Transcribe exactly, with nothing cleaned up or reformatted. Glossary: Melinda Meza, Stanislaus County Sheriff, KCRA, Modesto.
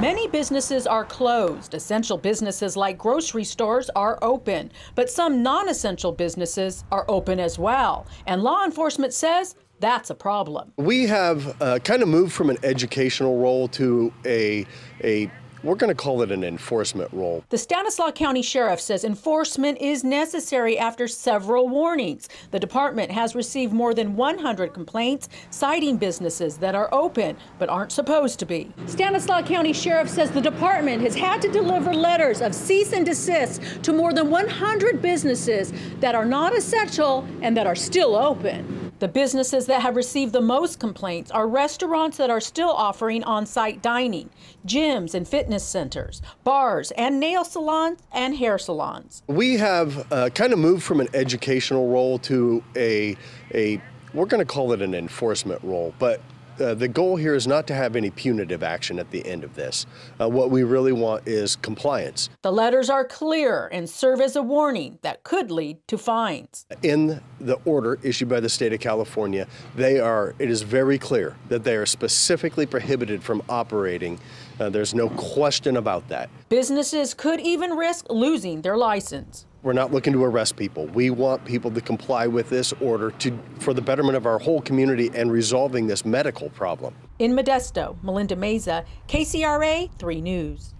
Many businesses are closed. Essential businesses like grocery stores are open, but some non-essential businesses are open as well. And law enforcement says that's a problem. We have uh, kind of moved from an educational role to a, a we're going to call it an enforcement role. The Stanislaus County Sheriff says enforcement is necessary after several warnings. The department has received more than one hundred complaints citing businesses that are open but aren't supposed to be. Stanislaus County Sheriff says the department has had to deliver letters of cease and desist to more than one hundred businesses that are not essential and that are still open. The businesses that have received the most complaints are restaurants that are still offering on-site dining, gyms and fitness centers, bars and nail salons and hair salons. We have uh, kind of moved from an educational role to a, a we're going to call it an enforcement role, but Uh, the goal here is not to have any punitive action at the end of this. Uh, what we really want is compliance. The letters are clear and serve as a warning that could lead to fines. In the order issued by the state of California, they are, it is very clear that they are specifically prohibited from operating. Uh, there's no question about that. Businesses could even risk losing their license. We're not looking to arrest people. We want people to comply with this order to, for the betterment of our whole community and resolving this medical problem. In Modesto, Melinda Meza, K C R A three News.